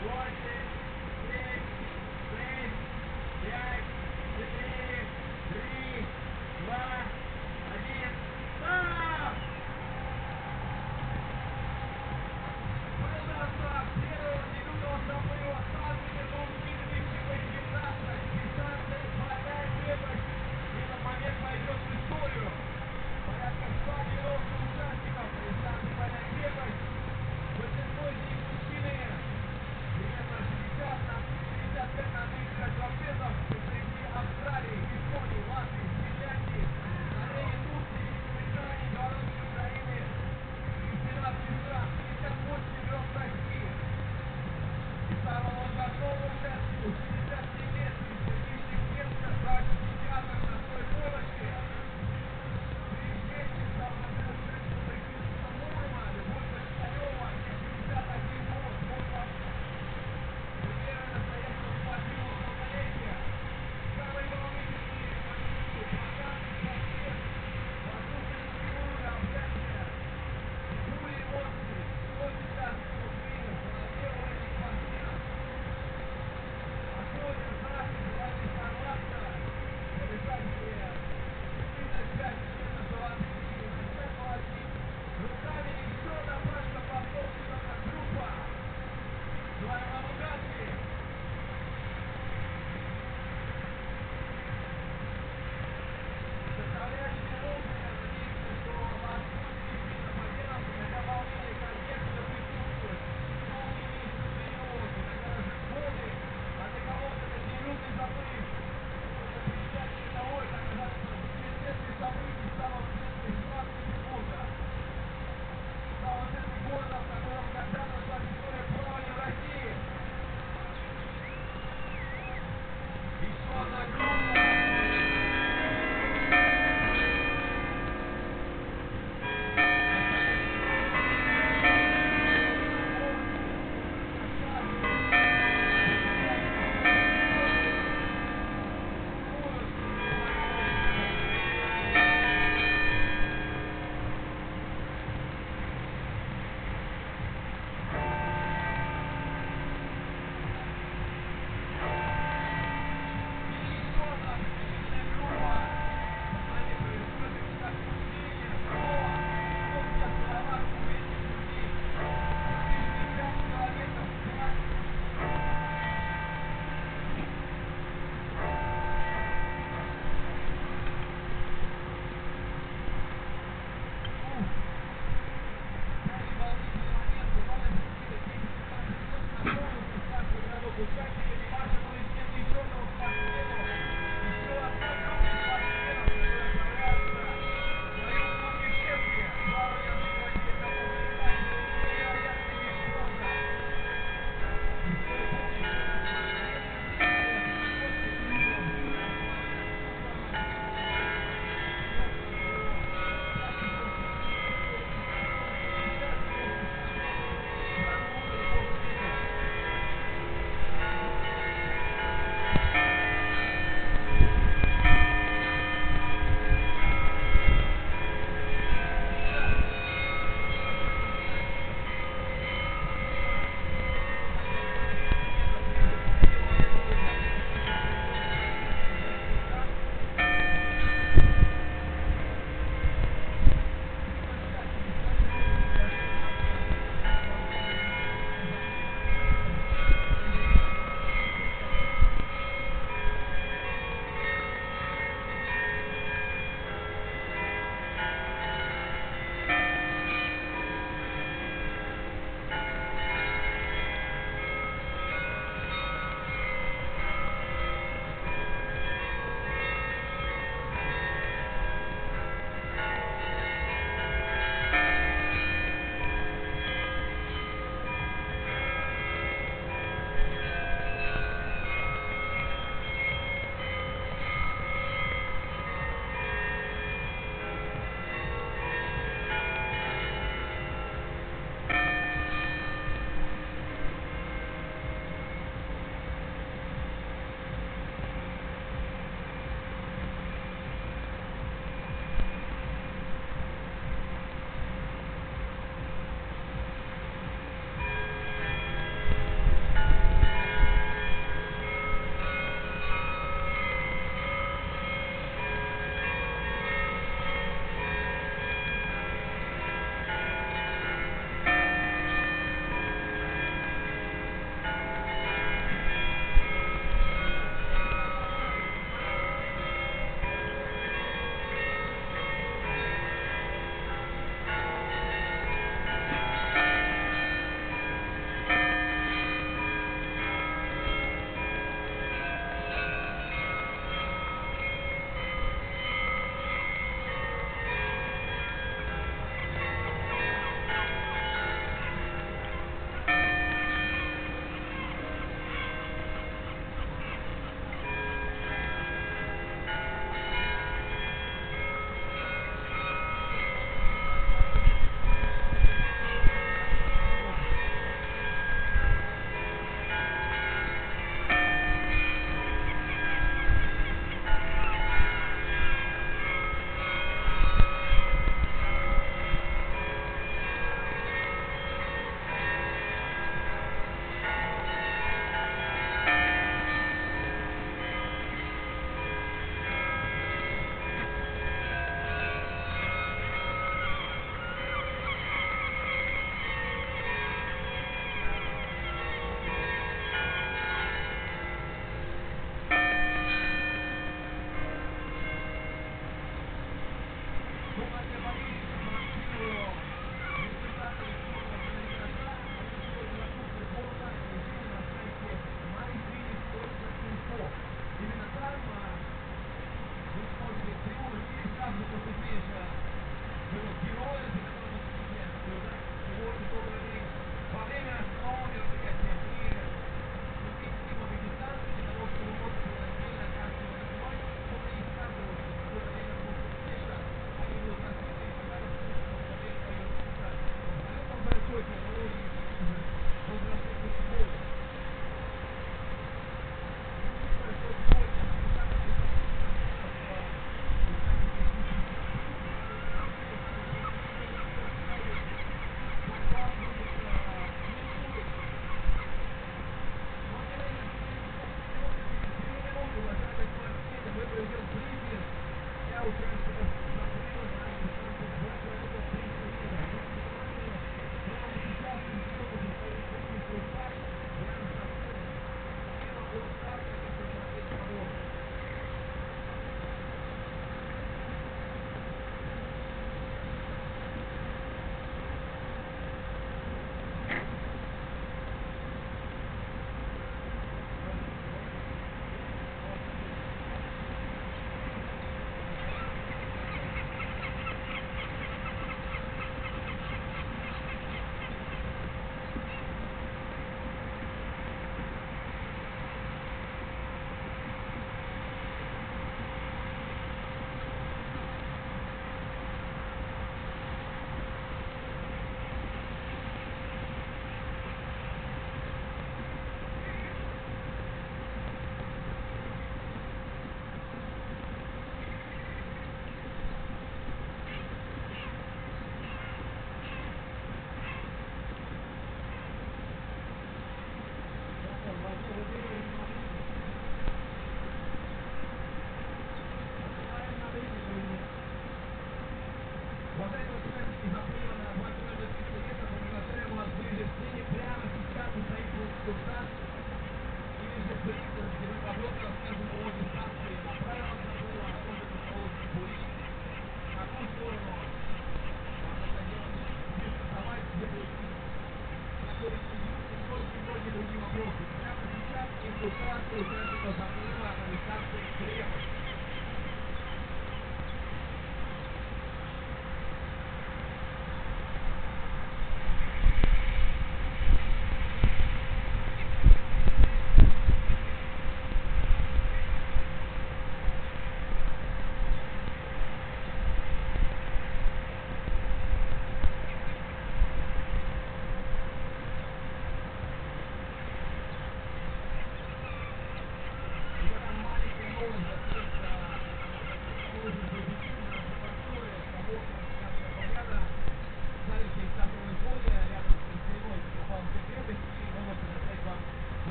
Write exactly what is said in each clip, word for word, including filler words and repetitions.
Watch it.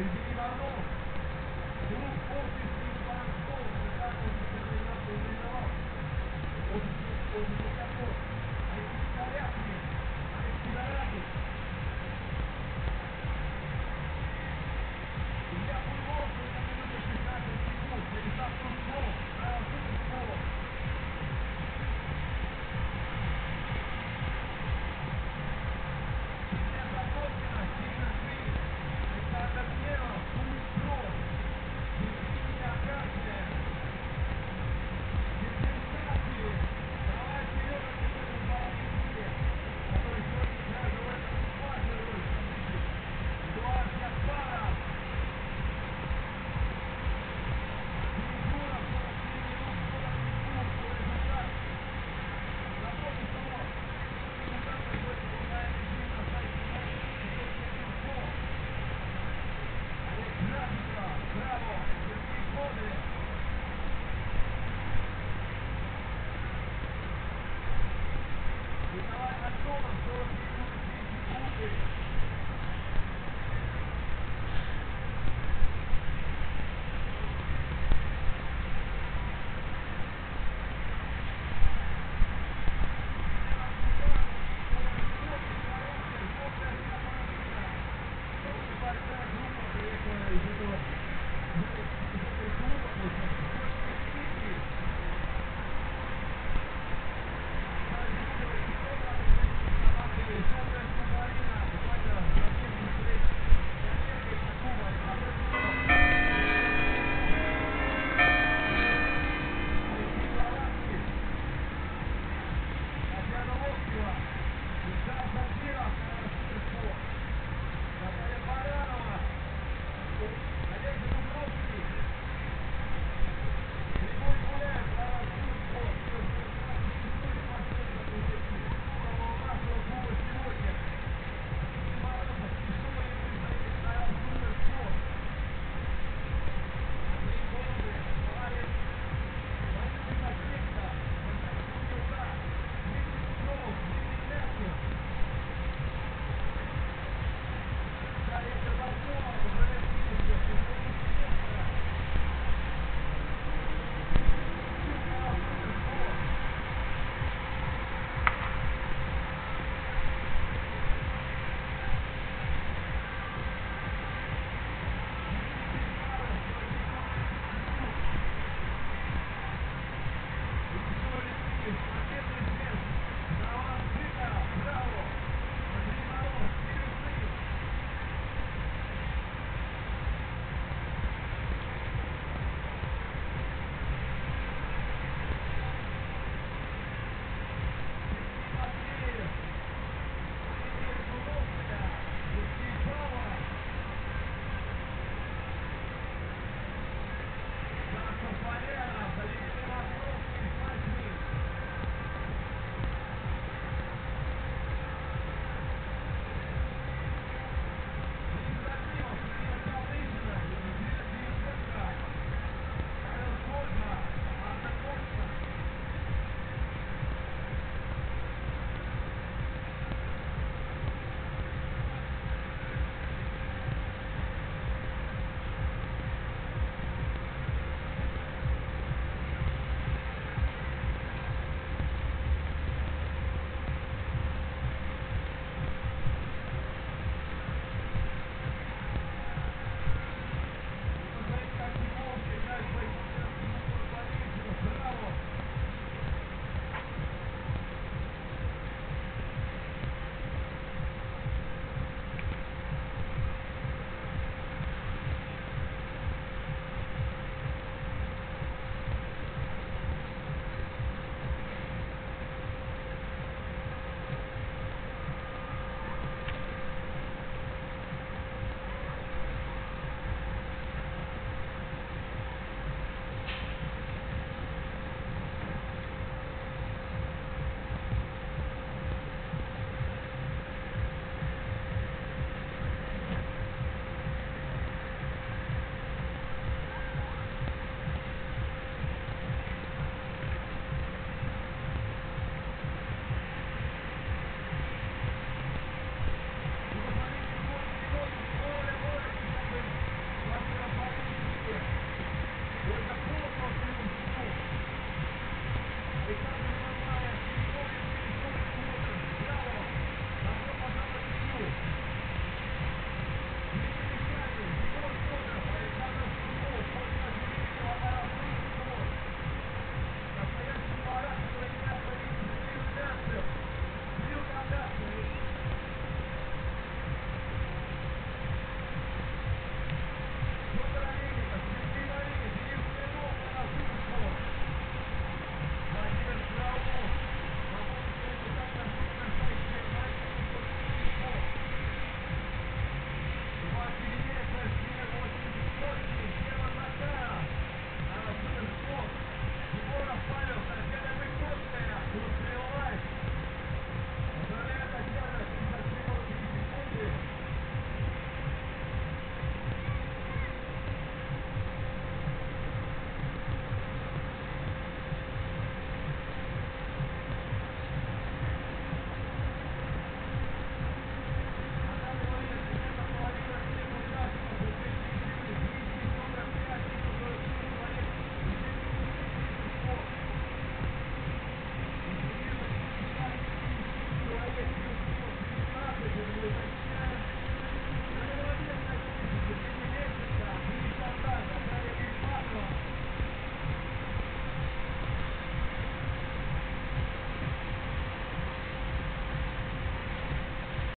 Thank you.